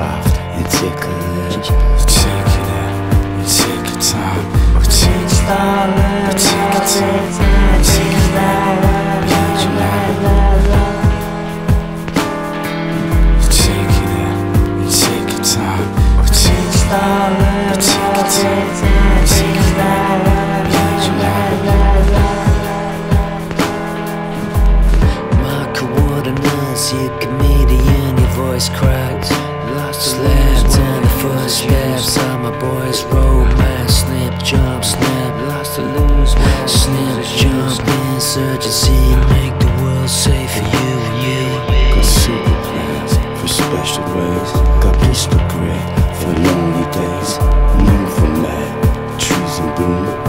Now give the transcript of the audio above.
soft and ticklish. Take it out, you take your time. You take your time, you take your time. You take your time, you take your time. You take it out, you take your time. You take your time, you take your time. You take your time, you take your time. My coordinates, you comedian, your voice cracks. Slapped on the footsteps of my boy's romance. Snip, jump, snap, lost to lose. Snip, jump, insurgency, make the world safe for you and you. Got super plans for special ways. Got pistol grip for lonely days. Moon for night, trees and boom.